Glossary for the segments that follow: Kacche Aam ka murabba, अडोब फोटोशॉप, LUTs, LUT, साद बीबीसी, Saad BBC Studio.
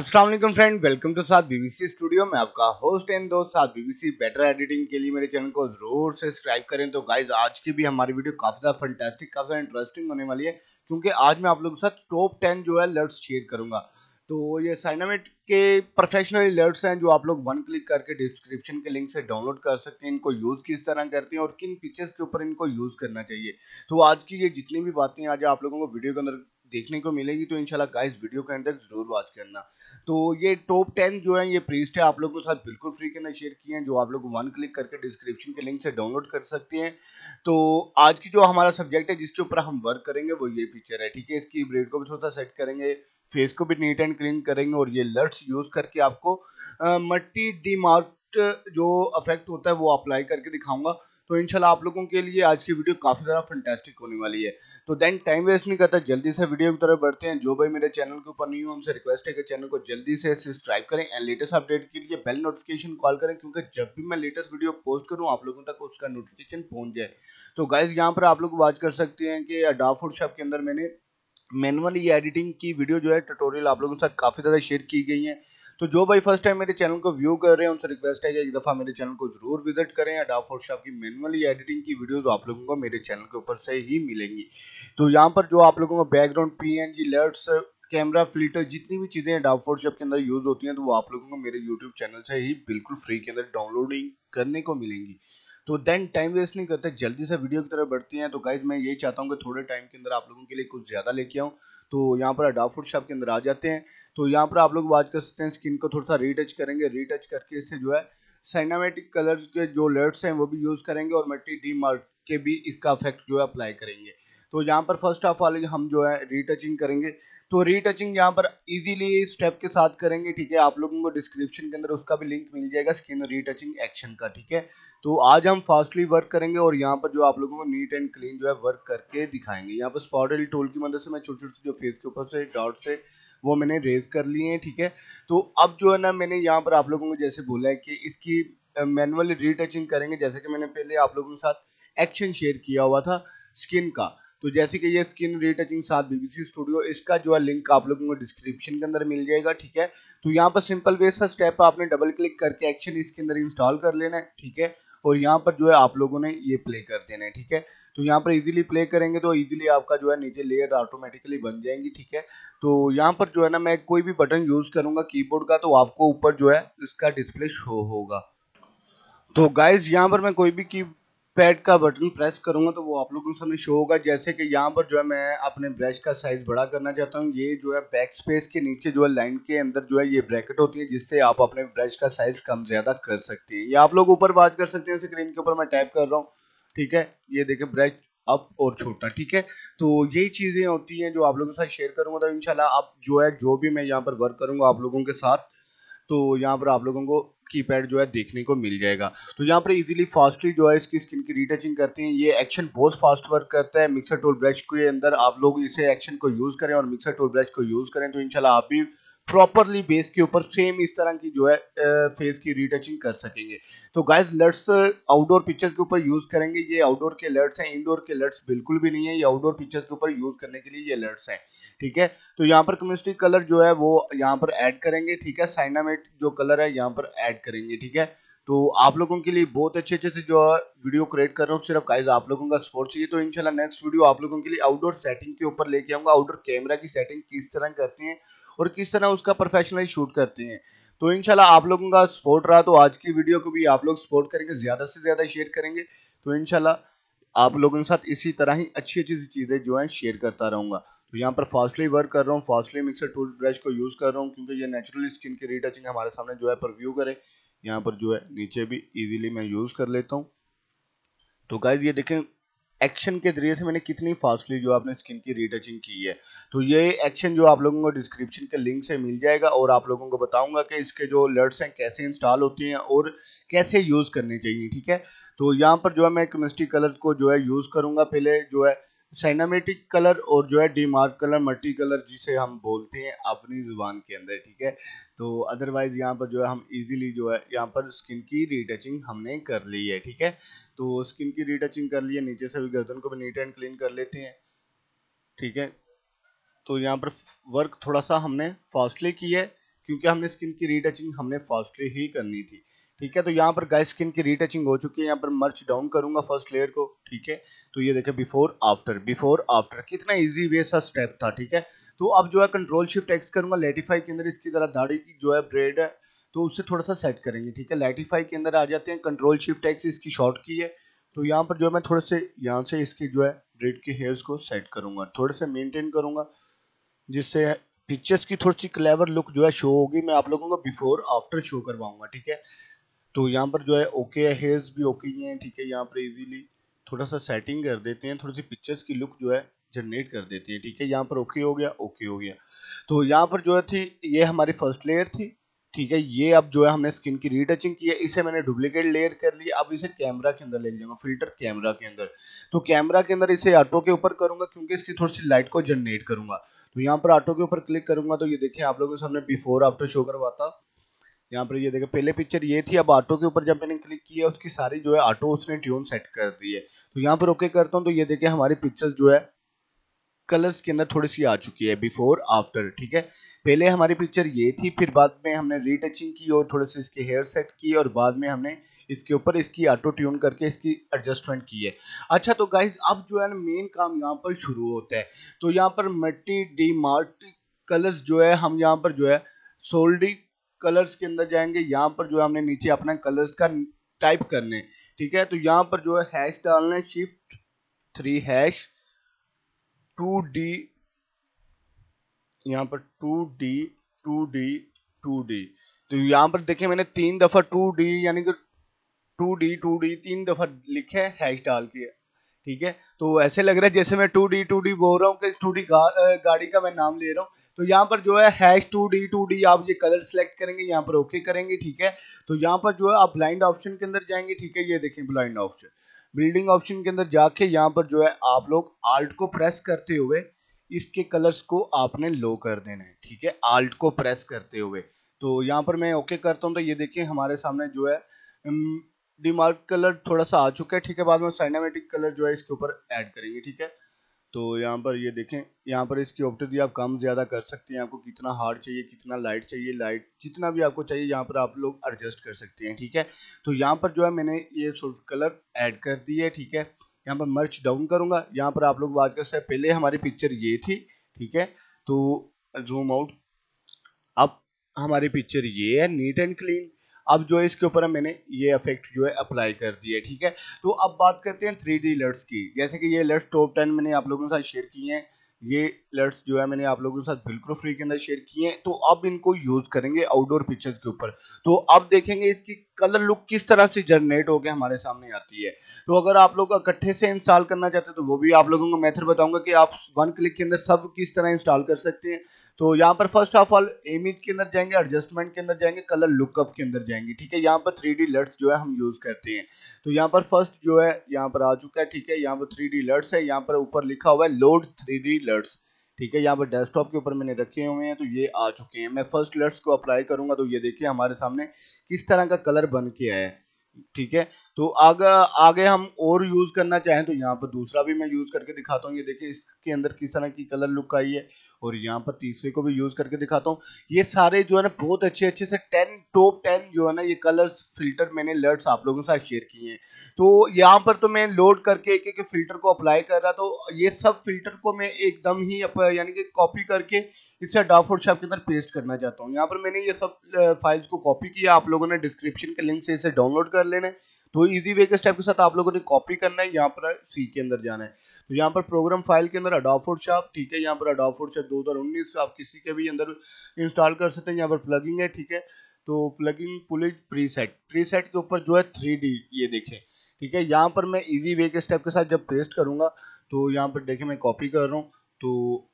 अस्सलाम वालेकुम friend, welcome to साद बीबीसी studio. मैं आपका होस्ट एंड दोस्त साद बीबीसी। बेटर एडिटिंग के लिए मेरे चैनल को जरूर सब्सक्राइब करें। तो गाइज, आज की भी हमारी वीडियो काफ़ी ज़्यादा फंटास्टिक, काफ़ी ज़्यादा इंटरेस्टिंग होने वाली है, क्योंकि आज मैं आप लोगों के साथ टॉप 10 जो है LUTs शेयर करूँगा। तो ये साइनामेट के प्रोफेशनल LUTs हैं जो आप लोग 1 क्लिक करके डिस्क्रिप्शन के लिंक से डाउनलोड कर सकते हैं। इनको यूज़ किस तरह करते हैं और किन पिक्चर्स के ऊपर इनको यूज़ करना चाहिए, तो आज की ये जितनी भी बातें आज आप लोगों को वीडियो के अंदर देखने को मिलेगी। तो इंशाल्लाह गाइस वीडियो के अंदर जरूर वॉच करना। तो ये टॉप 10 जो है ये प्रीस्ट है, आप लोगों के साथ बिल्कुल फ्री के अंदर शेयर किए हैं, जो आप लोग 1 क्लिक करके डिस्क्रिप्शन के लिंक से डाउनलोड कर सकते हैं। तो आज की जो हमारा सब्जेक्ट है जिसके ऊपर हम वर्क करेंगे वो ये पिक्चर है, ठीक है। इसकी ब्रेड को भी थोड़ा सा सेट करेंगे, फेस को भी नीट एंड क्लीन करेंगे, और ये LUTs यूज़ करके आपको मट्टी डीमार्क जो अफेक्ट होता है वो अप्लाई करके दिखाऊंगा। तो इंशाल्लाह आप लोगों के लिए आज की वीडियो काफ़ी ज़्यादा फंटास्टिक होने वाली है। तो देन टाइम वेस्ट नहीं करता, जल्दी से वीडियो की तरफ बढ़ते हैं। जो भाई मेरे चैनल के ऊपर नहीं हो, हमसे रिक्वेस्ट है कि चैनल को जल्दी से सब्सक्राइब करें एंड लेटेस्ट अपडेट के लिए बेल नोटिफिकेशन कॉल करें, क्योंकि जब भी मैं लेटेस्ट वीडियो पोस्ट करूँ आप लोगों तक उसका नोटिफिकेशन पहुँच जाए। तो गाइज यहाँ पर आप लोग वॉच कर सकते हैं कि अडोब फोटोशॉप के अंदर मैंने मैनुअली एडिटिंग की वीडियो जो है ट्यूटोरियल आप लोगों के साथ काफ़ी ज़्यादा शेयर की गई है। तो जो भाई फर्स्ट टाइम मेरे चैनल को व्यू कर रहे हैं उनसे रिक्वेस्ट है कि एक दफ़ा मेरे चैनल को जरूर विजिट करें। अडोब फोटोशॉप की मैनुअली एडिटिंग की वीडियोस आप लोगों को मेरे चैनल के ऊपर से ही मिलेंगी। तो यहाँ पर जो आप लोगों को background PNG LUTs camera filter जितनी भी चीज़ें अडोब फोटोशॉप के अंदर यूज़ होती हैं तो वो आप लोगों को मेरे यूट्यूब चैनल से ही बिल्कुल फ्री के अंदर डाउनलोडिंग करने को मिलेंगी। तो देन टाइम वेस्ट नहीं करते, जल्दी से वीडियो की तरफ बढ़ती हैं। तो गाइज मैं ये चाहता हूँ कि थोड़े टाइम के अंदर आप लोगों के लिए कुछ ज़्यादा लेके आऊँ। तो यहाँ पर अडोब फोटोशॉप के अंदर आ जाते हैं। तो यहाँ पर आप लोग बात कर सकते हैं, स्किन को थोड़ा सा रीटच करेंगे, रीटच करके इससे जो है साइनामेटिक कलर्स के जो LUTs हैं वो भी यूज़ करेंगे और मट्टी डीमार्क के भी इसका इफेक्ट जो है अप्लाई करेंगे। तो यहाँ पर फर्स्ट ऑफ ऑल हम जो है रीटचिंग करेंगे। तो रीटचिंग यहाँ पर इजीली स्टेप के साथ करेंगे, ठीक है। आप लोगों को डिस्क्रिप्शन के अंदर उसका भी लिंक मिल जाएगा स्किन रीटचिंग एक्शन का, ठीक है। तो आज हम फास्टली वर्क करेंगे और यहाँ पर जो आप लोगों को नीट एंड क्लीन जो है वर्क करके दिखाएंगे। यहाँ पर स्पॉटल टूल की मदद से मैं छोटे छोटे जो फेस के ऊपर से डॉट से वो मैंने रेज कर लिए हैं, ठीक है। तो अब जो है ना मैंने यहाँ पर आप लोगों को जैसे बोला है कि इसकी मैनुअली रीटचिंग करेंगे, जैसे कि मैंने पहले आप लोगों के साथ एक्शन शेयर किया हुआ था स्किन का। तो जैसे कि ये स्किन रीटचिंग साथ बीबीसी स्टूडियो, इसका जो है लिंक आप लोगों को डिस्क्रिप्शन के अंदर मिल जाएगा, ठीक है। तो यहाँ पर सिंपल वे सा स्टेप आपने डबल क्लिक करके एक्शन इसके अंदर इंस्टॉल कर लेना है, ठीक है। और यहाँ पर जो है आप लोगों ने ये प्ले कर देना है, ठीक है। तो यहाँ पर इजीली प्ले करेंगे तो इजीली आपका जो है नीचे लेयर ऑटोमेटिकली बन जाएंगी, ठीक है। तो यहाँ पर जो है ना मैं कोई भी बटन यूज़ करूँगा कीबोर्ड का तो आपको ऊपर जो है इसका डिस्प्ले शो होगा। तो गाइज यहाँ पर मैं कोई भी की पैड का बटन प्रेस करूंगा तो वो आप लोगों के सामने शो होगा। जैसे कि यहाँ पर जो है मैं अपने ब्रश का साइज बड़ा करना चाहता हूँ। ये जो है बैक स्पेस के नीचे जो है लाइन के अंदर जो है ये ब्रैकेट होती है जिससे आप अपने ब्रश का साइज कम ज्यादा कर सकते हैं। ये आप लोग ऊपर बात कर सकते हैं, स्क्रीन के ऊपर मैं टैप कर रहा हूँ, ठीक है। ये देखें ब्रश अप और छोटा, ठीक है। तो यही चीजें होती हैं जो आप लोगों के साथ शेयर करूंगा। तो इंशाल्लाह आप जो है जो भी मैं यहाँ पर वर्क करूंगा आप लोगों के साथ तो यहाँ पर आप लोगों को कीपैड जो है देखने को मिल जाएगा। तो यहाँ पर इजीली फास्टली जो है इसकी स्किन की रीटचिंग करते हैं। ये एक्शन बहुत फास्ट वर्क करता है। मिक्सर टूल ब्रश के अंदर आप लोग इसे एक्शन को यूज़ करें और मिक्सर टूल ब्रश को यूज़ करें तो इंशाल्लाह आप भी प्रॉपरली बेस के ऊपर सेम इस तरह की जो है फेस की रीटचिंग कर सकेंगे। तो गाइज LUTs आउटडोर पिक्चर्स के ऊपर यूज़ करेंगे। ये आउटडोर के LUTs हैं, इंडोर के LUTs बिल्कुल भी नहीं है। ये आउटडोर पिक्चर्स के ऊपर यूज़ करने के लिए ये LUTs हैं, ठीक है। तो यहाँ पर केमिस्ट्री कलर जो है वो यहाँ पर ऐड करेंगे, ठीक है। साइनामेट जो कलर है यहाँ पर ऐड करेंगे, ठीक है। तो आप लोगों के लिए बहुत अच्छे अच्छे से जो वीडियो क्रिएट कर रहा हूँ, सिर्फ गाइज आप लोगों का सपोर्ट चाहिए। तो इंशाल्लाह नेक्स्ट वीडियो आप लोगों के लिए आउटडोर सेटिंग के ऊपर लेके आऊँगा, आउटडोर कैमरा की सेटिंग किस तरह करते हैं और किस तरह उसका प्रोफेशनली शूट करते हैं। तो इंशाल्लाह आप लोगों का सपोर्ट रहा तो आज की वीडियो को भी आप लोग सपोर्ट करेंगे, ज़्यादा से ज़्यादा शेयर करेंगे। तो इंशाल्लाह आप लोगों के साथ इसी तरह ही अच्छी अच्छी चीज़ें जो हैं शेयर करता रहूँगा। तो यहाँ पर फास्टली वर्क कर रहा हूँ, फास्टली मिक्सर टूल ब्रश को यूज़ कर रहा हूँ क्योंकि ये नेचुरल स्किन की रीटचिंग हमारे सामने जो है प्रीव्यू करें। यहाँ पर जो है नीचे भी ईजिली मैं यूज़ कर लेता हूँ। तो गाइज ये देखें एक्शन के जरिए से मैंने कितनी फास्टली जो आपने स्किन की रीटचिंग की है। तो ये एक्शन जो आप लोगों को डिस्क्रिप्शन के लिंक से मिल जाएगा और आप लोगों को बताऊंगा कि इसके जो LUTs हैं कैसे इंस्टॉल होती हैं और कैसे यूज़ करने चाहिए, ठीक है। तो यहाँ पर जो है मैं केमिस्ट्री कलर को जो है यूज़ करूँगा, पहले जो है साइनामेटिक कलर और जो है डीमार्क कलर मट्टी कलर जिसे हम बोलते हैं अपनी ज़ुबान के अंदर, ठीक है। तो अदरवाइज़ यहाँ पर जो है हम इजीली जो है यहाँ पर स्किन की रीटचिंग हमने कर ली है, ठीक है। तो स्किन की रीटचिंग कर ली है, नीचे से भी गर्दन को भी नीट एंड क्लीन कर लेते हैं, ठीक है। तो यहाँ पर वर्क थोड़ा सा हमने फास्टली किया है क्योंकि हमने स्किन की रीटचिंग हमने फर्स्टली ही करनी थी। ठीक है, तो यहाँ पर गाइस स्किन की रीटचिंग हो चुकी है। यहाँ पर मर्च डाउन करूंगा फर्स्ट लेयर को। ठीक है, तो ये देखें बिफोर आफ्टर कितना इजी वे सा स्टेप था। ठीक है, तो अब जो है कंट्रोल शिफ्ट एक्स करूंगा। लेटिफाई के अंदर इसकी जरा दाढ़ी की जो है ब्रेड है तो उससे थोड़ा सा सेट करेंगे। ठीक है, लेटिफाई के अंदर आ जाते हैं। कंट्रोल शिफ्ट एक्स इसकी शॉर्ट की है, तो यहाँ पर जो है मैं थोड़े से यहाँ से इसकी जो है ब्रेड के हेयर्स को सेट करूंगा, थोड़े से मेंटेन करूंगा, जिससे पिक्चर्स की थोड़ी सी क्लेवर लुक जो है शो होगी। मैं आप लोगों को बिफोर आफ्टर शो करवाऊंगा। ठीक है, तो यहाँ पर जो है ओके है, हेयर्स भी ओके ही हैं। ठीक है, यहाँ पर इजीली थोड़ा सा सेटिंग कर देते हैं, थोड़ी सी पिक्चर्स की लुक जो है जनरेट कर देती है। ठीक है, यहाँ पर ओके हो गया, ओके हो गया। तो यहाँ पर जो है थी ये हमारी फर्स्ट लेयर थी। ठीक है, ये अब जो है हमने स्किन की रीटचिंग की है, इसे मैंने डुप्लीकेट लेयर कर ली। अब इसे कैमरा के अंदर ले जाऊंगा, फिल्टर कैमरा के अंदर। तो कैमरा के अंदर इसे ऑटो के ऊपर करूंगा क्योंकि इसकी थोड़ी सी लाइट को जनरेट करूंगा। तो यहाँ पर ऑटो के ऊपर क्लिक करूंगा, तो ये देखिए आप लोगों के सामने बिफोर आफ्टर शो करवाता। यहाँ पर ये देखें पहले पिक्चर ये थी। अब ऑटो के ऊपर जब मैंने क्लिक किया उसकी सारी जो है ऑटो उसने ट्यून सेट कर दी है। तो यहाँ पर ओके करता हूँ, तो ये देखिए हमारी पिक्चर जो है कलर्स के अंदर थोड़ी सी आ चुकी है बिफोर आफ्टर। ठीक है, पहले हमारी पिक्चर ये थी, फिर बाद में हमने रीटचिंग की और थोड़े से इसके हेयर सेट की और बाद में हमने इसके ऊपर इसकी ऑटो ट्यून करके इसकी एडजस्टमेंट की है। अच्छा, तो गाइज अब जो है ना मेन काम यहाँ पर शुरू होता है। तो यहाँ पर मल्टी डीमार्ट कलर्स जो है हम यहाँ पर जो है सोल्डी कलर्स के अंदर जाएंगे। यहाँ पर जो है हमने नीचे अपना कलर्स का टाइप करने। ठीक है, तो यहाँ पर जो है हैश डालना है, शिफ्ट 3 हैश 2D, यहाँ पर 2D। तो यहाँ पर देखें मैंने 3 दफा 2D यानी कि 2D 3 दफा लिखे हैश डाल के। ठीक है, तो ऐसे लग रहा है जैसे मैं 2D बोल रहा हूँ कि 2D गाड़ी का मैं नाम ले रहा हूँ। तो यहाँ पर जो है हैश 2D आप ये कलर सेलेक्ट करेंगे, यहाँ पर ओके करेंगे। ठीक है, तो यहाँ पर जो है आप ब्लाइंड ऑप्शन के अंदर जाएंगे। ठीक है, ये देखें ब्लाइंड ऑप्शन, बिल्डिंग ऑप्शन के अंदर जाके यहाँ पर जो है आप लोग आल्ट को प्रेस करते हुए इसके कलर्स को आपने लो कर देना है। ठीक है, आल्ट को प्रेस करते हुए। तो यहाँ पर मैं ओके करता हूँ, तो ये देखिए हमारे सामने जो है डिमार्क कलर थोड़ा सा आ चुका है। ठीक है, बाद में साइनामेटिक कलर जो है इसके ऊपर ऐड करेंगे। ठीक है, तो यहाँ पर ये देखें, यहाँ पर इसकी ऑप्टिटी आप कम ज़्यादा कर सकते हैं, आपको कितना हार्ड चाहिए, कितना लाइट चाहिए, लाइट जितना भी आपको चाहिए यहाँ पर आप लोग एडजस्ट कर सकते हैं। ठीक है, तो यहाँ पर जो है मैंने ये कलर ऐड कर दी है। ठीक है, यहाँ पर मर्च डाउन करूँगा। यहाँ पर आप लोग बात कर सकते हैं, पहले हमारी पिक्चर ये थी। ठीक है, तो जूम आउट, अब हमारी पिक्चर ये है नीट एंड क्लीन। अब जो है इसके ऊपर मैंने ये इफेक्ट जो है अप्लाई कर दिया है। ठीक है, तो अब बात करते हैं 3D लट्स की। जैसे कि ये लट्स टॉप 10 मैंने आप लोगों के साथ शेयर किए हैं, ये लट्स जो है मैंने आप लोगों के साथ बिल्कुल फ्री के अंदर शेयर किए हैं। तो अब इनको यूज करेंगे आउटडोर पिक्चर्स के ऊपर। तो अब देखेंगे इसकी कलर लुक किस तरह से जनरेट होकर हमारे सामने आती है। तो अगर आप लोग इकट्ठे से इंस्टॉल करना चाहते हैं तो वो भी आप लोगों को मेथड बताऊंगा कि आप वन क्लिक के अंदर सब किस तरह इंस्टॉल कर सकते हैं। तो यहाँ पर फर्स्ट ऑफ ऑल इमेज के अंदर जाएंगे, एडजस्टमेंट के अंदर जाएंगे, कलर लुकअप के अंदर जाएंगे। ठीक है, यहाँ पर 3D लट्स जो है हम यूज करते हैं। तो यहाँ पर फर्स्ट जो है यहाँ पर आ चुका है। ठीक है, यहाँ पर 3D लट्स है, यहाँ पर ऊपर लिखा हुआ है लोड 3D लट्स। ठीक है, यहाँ पर डेस्कटॉप के ऊपर मैंने रखे हुए हैं, तो ये आ चुके हैं। मैं फर्स्ट लट्स को अप्लाई करूंगा, तो ये देखिए हमारे सामने किस तरह का कलर बन के आया है। ठीक है, तो आगे हम और यूज करना चाहें तो यहाँ पर दूसरा भी मैं यूज करके दिखाता हूँ। ये देखिए इसके अंदर किस तरह की कलर लुक आई है, और यहाँ पर तीसरे को भी यूज करके दिखाता हूँ। ये सारे जो है ना बहुत अच्छे से टॉप 10 जो है ना ये कलर्स फिल्टर मैंने लट्स आप लोगों के साथ शेयर किए हैं। तो यहाँ पर तो मैं लोड करके एक फिल्टर को अप्लाई कर रहा, तो ये सब फिल्टर को मैं एकदम ही यानी कि कॉपी करके इसे अडोब फोटोशॉप के अंदर पेस्ट करना चाहता हूँ। यहाँ पर मैंने ये सब फाइल्स को कॉपी किया, आप लोगों ने डिस्क्रिप्शन के लिंक से इसे डाउनलोड कर लेना है। तो इजी वे के स्टेप के साथ आप लोगों ने कॉपी करना है, यहाँ पर सी के अंदर जाना है। तो यहाँ पर प्रोग्राम फाइल के अंदर अडोब फोटोशॉप। ठीक है, यहाँ पर अडोब फोटोशॉप 2019 आप किसी के भी अंदर इंस्टॉल कर सकते हैं। यहाँ पर प्लगइन है। ठीक है, तो प्लगइन पुलिट प्रीसेट के ऊपर जो है 3D ये देखें। ठीक है, यहाँ पर मैं इजी वे के स्टेप के साथ जब पेस्ट करूँगा तो यहाँ पर देखें मैं कॉपी कर रहा हूँ, तो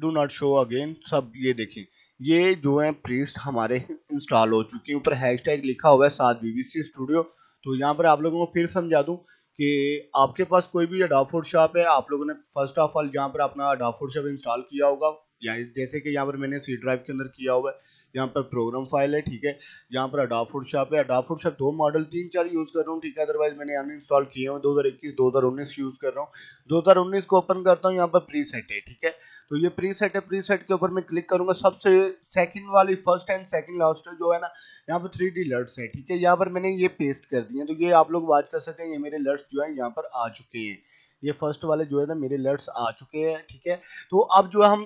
डू नॉट शो अगेन सब ये देखें ये जो है प्रीसेट हमारे इंस्टॉल हो चुके हैं। ऊपर हैशटैग लिखा हुआ है साद BBC स्टूडियो। तो यहाँ पर आप लोगों को फिर समझा दूँ कि आपके पास कोई भी अडोब फोटोशॉप है, आप लोगों ने फर्स्ट ऑफ ऑल यहाँ पर अपना अडोब फोटोशॉप इंस्टॉल किया होगा, या जैसे कि यहाँ पर मैंने सी ड्राइव के अंदर किया हुआ है। यहाँ पर प्रोग्राम फाइल है। ठीक है, यहाँ पर अडोब फोटोशॉप है। अडोब फोटोशॉप 2 मॉडल 3-4 यूज़ कर रहा हूँ। ठीक है, अदरवाइज मैंने अनइंस्टॉल किए हुए 2021 2019 यूज़ कर रहा हूँ। 2019 को ओपन करता हूँ, यहाँ पर प्रीसेट है। ठीक है, तो ये प्रीसेट है, प्रीसेट के ऊपर मैं क्लिक करूंगा। सबसे सेकंड वाली फर्स्ट एंड सेकंड लास्ट जो है ना, यहाँ पर 3D LUTs है, ठीक है। यहाँ पर मैंने ये पेस्ट कर दिए, तो ये आप लोग वाच कर सकते हैं। ये मेरे LUTs जो है यहाँ पर आ चुके हैं, ये फर्स्ट वाले जो है ना मेरे LUTs आ चुके हैं, ठीक है। तो अब जो है हम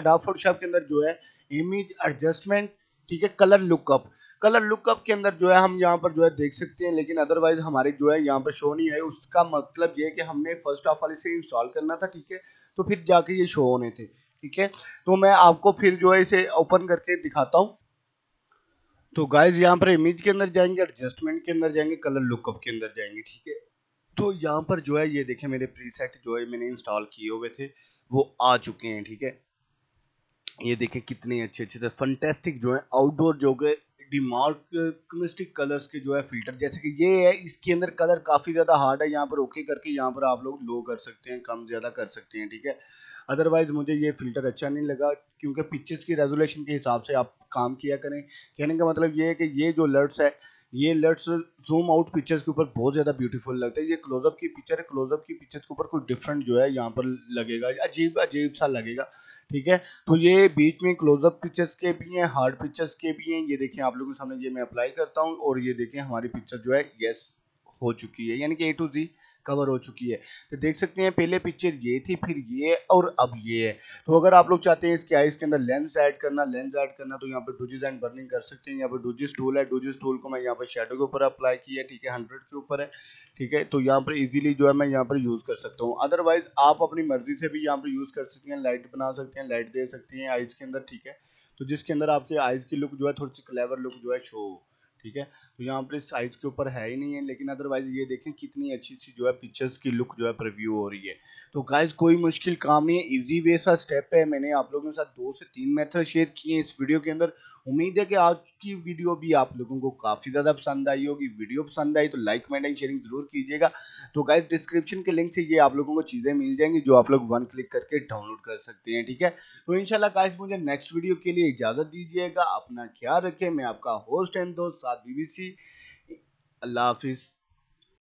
अडोब फोटोशॉप के अंदर जो है इमेज एडजस्टमेंट, ठीक है, कलर लुकअप के अंदर जो है हम यहाँ पर जो है देख सकते हैं, लेकिन अदरवाइज हमारे जो है यहाँ पर शो नहीं है। उसका मतलब ये है कि हमने फर्स्ट ऑफ ऑल इसे इंस्टॉल करना था, ठीक है, तो फिर जाके ये शो होने थे, ठीक है। तो मैं आपको फिर जो है इसे ओपन करके दिखाता हूँ। तो गाइज यहाँ पर इमेज के अंदर जाएंगे, एडजस्टमेंट के अंदर जाएंगे, कलर लुकअप के अंदर जाएंगे, ठीक है। तो यहाँ पर जो है ये देखें, मेरे प्रीसेट जो है मैंने इंस्टॉल किए हुए थे वो आ चुके हैं, ठीक है। ये देखें कितने अच्छे थे, फंटेस्टिक जो है आउटडोर जो है डिमार्कमिस्टिक कलर्स के जो है फिल्टर, जैसे कि ये है, इसके अंदर कलर काफ़ी ज़्यादा हार्ड है। यहाँ पर ओके करके यहाँ पर आप लोग लो कर सकते हैं, कम ज़्यादा कर सकते हैं, ठीक है। अदरवाइज मुझे ये फिल्टर अच्छा नहीं लगा, क्योंकि पिक्चर्स की रेजोल्यूशन के हिसाब से आप काम किया करें। कहने का मतलब ये है कि ये जो LUTs है, ये LUTs जूम आउट पिक्चर्स के ऊपर बहुत ज़्यादा ब्यूटीफुल लगता है। ये क्लोजअप की पिक्चर है, क्लोजअप की पिक्चर्स के ऊपर कोई डिफरेंट जो है यहाँ पर लगेगा, अजीब अजीब सा लगेगा, ठीक है। तो ये बीच में क्लोजअप पिक्चर्स के भी हैं, हार्ड पिक्चर्स के भी हैं। ये देखें आप लोगों के सामने, ये मैं अप्लाई करता हूँ और ये देखें हमारी पिक्चर जो है यस हो चुकी है, यानी कि A to Z कवर हो चुकी है। तो देख सकते हैं पहले पिक्चर ये थी, फिर ये और अब ये है। तो अगर आप लोग चाहते हैं इसके आइज़ के अंदर लेंस ऐड करना तो यहाँ पर डूजीज एंड बर्निंग कर सकते हैं। यहाँ पर डूजीज टूल है, डूजीज टूल को मैं यहाँ पर शेडो के ऊपर अप्लाई किया, ठीक है, 100 के ऊपर है, ठीक है। तो यहाँ पर इजीली जो है मैं यहाँ पर यूज़ कर सकता हूँ। अदरवाइज आप अपनी मर्जी से भी यहाँ पर यूज़ कर सकते हैं, लाइट बना सकते हैं, लाइट दे सकते हैं आइज़ के अंदर, ठीक है। तो जिसके अंदर आपके आइज़ की लुक जो है थोड़ी सी क्लेवर लुक जो है शो हो, ठीक है। तो यहाँ पर इस साइज के ऊपर है ही नहीं है, लेकिन अदरवाइज ये देखें कितनी अच्छी सी जो है पिक्चर्स की लुक जो है प्रीव्यू हो रही है। तो गाइज कोई मुश्किल काम नहीं है, इजी वे सा स्टेप है। मैंने आप लोगों के साथ 2 से 3 मेथड शेयर किए हैं इस वीडियो के अंदर। उम्मीद है कि आज की वीडियो भी आप लोगों को काफ़ी ज़्यादा पसंद आई होगी। वीडियो पसंद आई तो लाइक कमेंट एंड शेयरिंग जरूर कीजिएगा। तो गाइज डिस्क्रिप्शन के लिंक से ये आप लोगों को चीज़ें मिल जाएंगी जो आप लोग 1 क्लिक करके डाउनलोड कर सकते हैं, ठीक है। तो इंशाल्लाह गाइज मुझे नेक्स्ट वीडियो के लिए इजाज़त दीजिएगा। अपना ख्याल रखें। मैं आपका होस्ट एंड दोस्त साद BBC। अल्लाह हाफिज़।